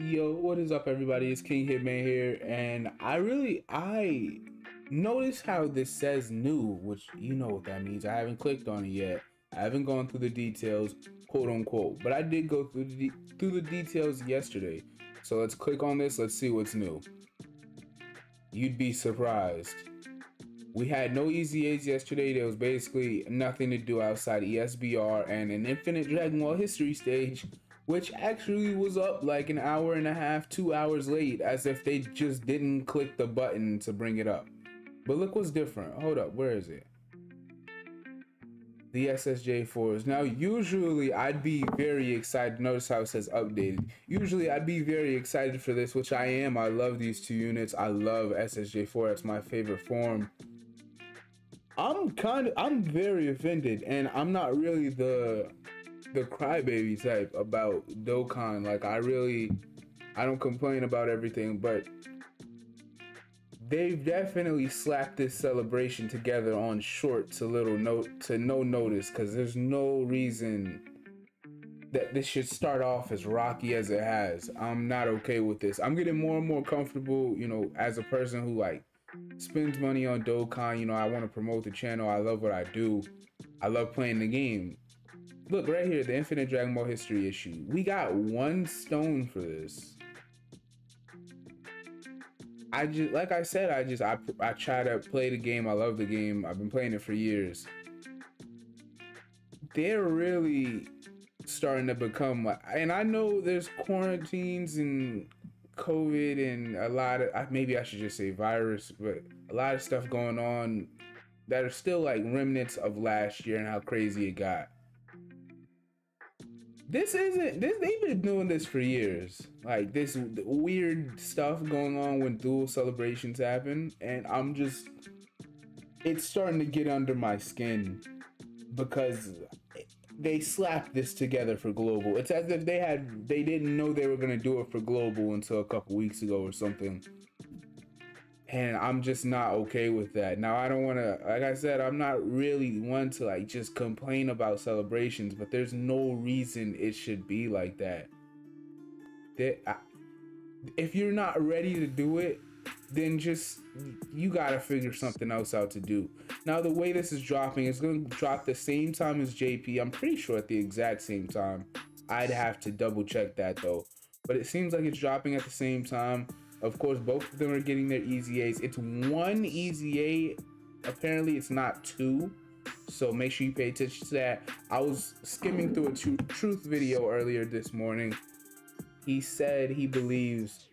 Yo, what is up everybody, it's King Hitman here, and I notice how this says new, which you know what that means. I haven't clicked on it yet. I haven't gone through the details, quote unquote, but I did go through the details yesterday. So let's click on this, let's see what's new. You'd be surprised. We had no EZAs yesterday. There was basically nothing to do outside ESBR and an infinite Dragon Ball history stage, which actually was up like an hour and a half, 2 hours late, as if they just didn't click the button to bring it up. But look what's different. Hold up, where is it? The SSJ4s. Now, usually I'd be very excited. Notice how it says updated. Usually I'd be very excited for this, which I am. I love these two units. I love SSJ4. That's my favorite form. I'm very offended, and I'm not really the crybaby type about Dokkan. Like, I don't complain about everything, but they've definitely slapped this celebration together on short to little no notice, because there's no reason that this should start off as rocky as it has. I'm not okay with this. I'm getting more and more comfortable, you know, as a person who like spends money on Dokkan. You know, I want to promote the channel. I love what I do. I love playing the game. Look right here, the Infinite Dragon Ball History issue. We got one stone for this. I just, like I said, I try to play the game. I love the game. I've been playing it for years. They're really starting to become, and I know there's quarantines and COVID and a lot of, maybe I should just say virus, but a lot of stuff going on that are still like remnants of last year and how crazy it got. They've been doing this for years. Like this weird stuff going on when dual celebrations happen, and it's starting to get under my skin because they slapped this together for global. It's as if they didn't know they were gonna do it for global until a couple weeks ago or something. And I'm just not okay with that. Now, I don't want to, like I said, I'm not really one to like just complain about celebrations, but there's no reason it should be like that. If you're not ready to do it, then just, you got to figure something else out to do. Now, the way this is dropping, it's going to drop the same time as JP. I'm pretty sure at the exact same time. I'd have to double check that though. But it seems like it's dropping at the same time. Of course, both of them are getting their EZAs. It's one EZA. Apparently, it's not two. So make sure you pay attention to that. I was skimming through a Truth video earlier this morning. He said he believes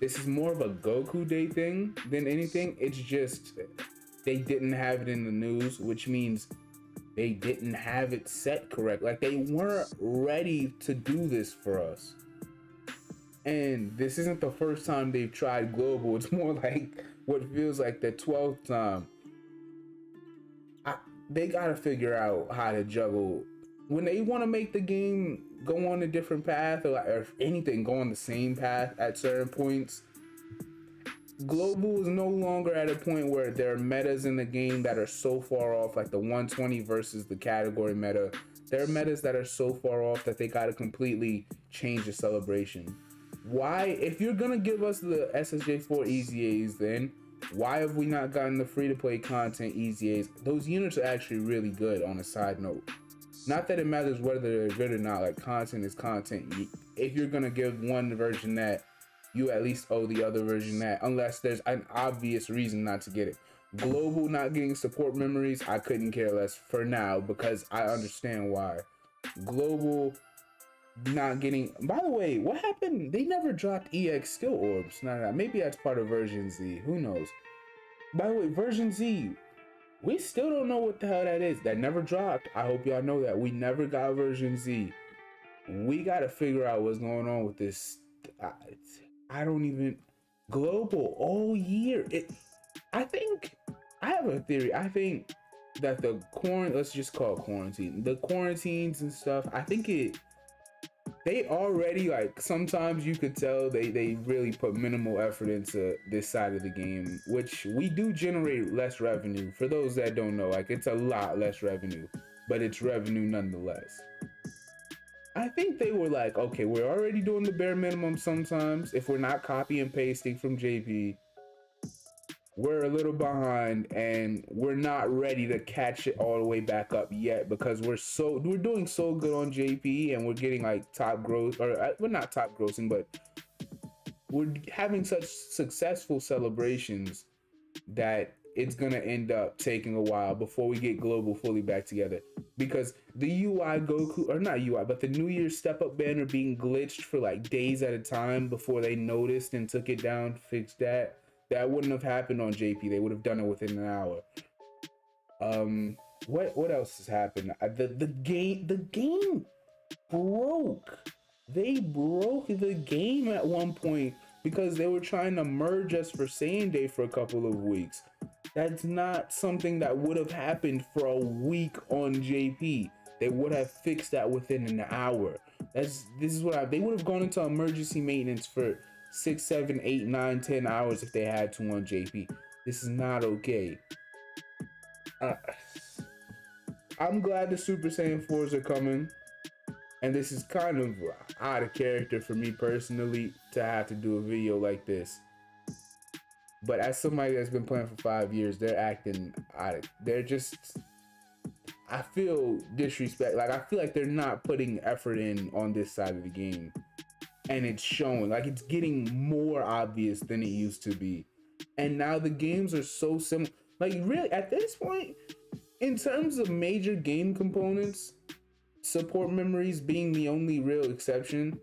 this is more of a Goku Day thing than anything. It's just they didn't have it in the news, which means they didn't have it set correct. Like, they weren't ready to do this for us. And this isn't the first time they've tried global. It's more like what feels like the 12th time. They gotta figure out how to juggle. When they want to make the game go on a different path, or if anything, go on the same path at certain points. Global is no longer at a point where there are metas in the game that are so far off, like the 120 versus the category meta. There are metas that are so far off that they gotta completely change the celebration. Why, if you're gonna give us the SSJ4 EZAs, then why have we not gotten the free-to-play content EZAs? Those units are actually really good. On a side note, not that it matters whether they're good or not, like, content is content. If you're gonna give one version that, you at least owe the other version that, unless there's an obvious reason not to get it. Global not getting support memories, I couldn't care less for now, because I understand why. Global not getting, by the way, what happened? They never dropped EX skill orbs. Nah, maybe that's part of version Z, who knows. By the way, version Z, we still don't know what the hell that is. That never dropped. I hope y'all know that we never got version Z. We gotta figure out what's going on with this. I don't even, global all year. I think I have a theory. I think that the let's just call it quarantine, the quarantines and stuff, I think they already, like, sometimes you could tell they really put minimal effort into this side of the game, which we do generate less revenue. For those that don't know, like, it's a lot less revenue, but it's revenue nonetheless. I think they were like, okay, we're already doing the bare minimum sometimes. If we're not copy and pasting from JP, we're a little behind and we're not ready to catch it all the way back up yet, because we're doing so good on JP and we're getting like top gross, or we're not top grossing, but we're having such successful celebrations that it's going to end up taking a while before we get global fully back together, because the UI Goku, or not UI, but the New Year's step up banner being glitched for like days at a time before they noticed and took it down, fixed that. That wouldn't have happened on JP. They would have done it within an hour. What else has happened? The game broke. They broke the game at one point because they were trying to merge us for Saiyan Day for a couple of weeks. That's not something that would have happened for a week on JP. They would have fixed that within an hour. They would have gone into emergency maintenance for 6, 7, 8, 9, 10 hours if they had to on JP. This is not okay. I'm glad the Super Saiyan 4s are coming, and this is kind of out of character for me personally to have to do a video like this. But as somebody that's been playing for 5 years, they're acting out of, they're just, I feel disrespect. Like, I feel like they're not putting effort in on this side of the game. And it's showing, like, it's getting more obvious than it used to be. And now the games are so similar. Like, really, at this point, in terms of major game components, support memories being the only real exception,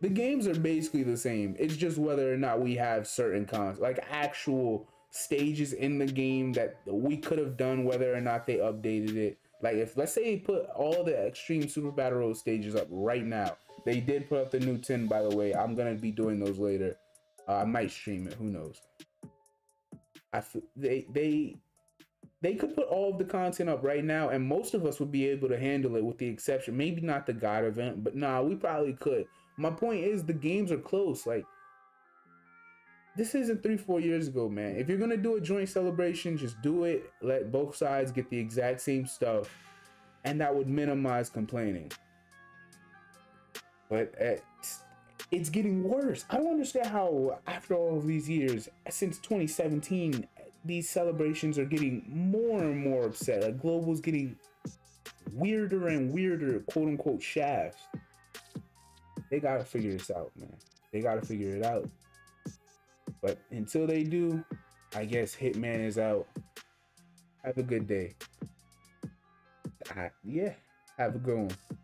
the games are basically the same. It's just whether or not we have certain cons, like actual stages in the game that we could have done, whether or not they updated it. Like, if, let's say, they put all the Extreme Super Battle Road stages up right now. They did put up the new 10, by the way. I'm going to be doing those later. I might stream it. Who knows? They could put all of the content up right now, and most of us would be able to handle it, with the exception, maybe not the God event, but nah, we probably could. My point is, the games are close. Like, this isn't 3-4 years ago, man. If you're going to do a joint celebration, just do it. Let both sides get the exact same stuff, and that would minimize complaining. But it's getting worse. I don't understand how, after all of these years, since 2017, these celebrations are getting more and more upset. Like, Global's getting weirder and weirder, quote-unquote, shafts. They gotta figure this out, man. They gotta figure it out. But until they do, I guess Hitman is out. Have a good day. Yeah, have a good one.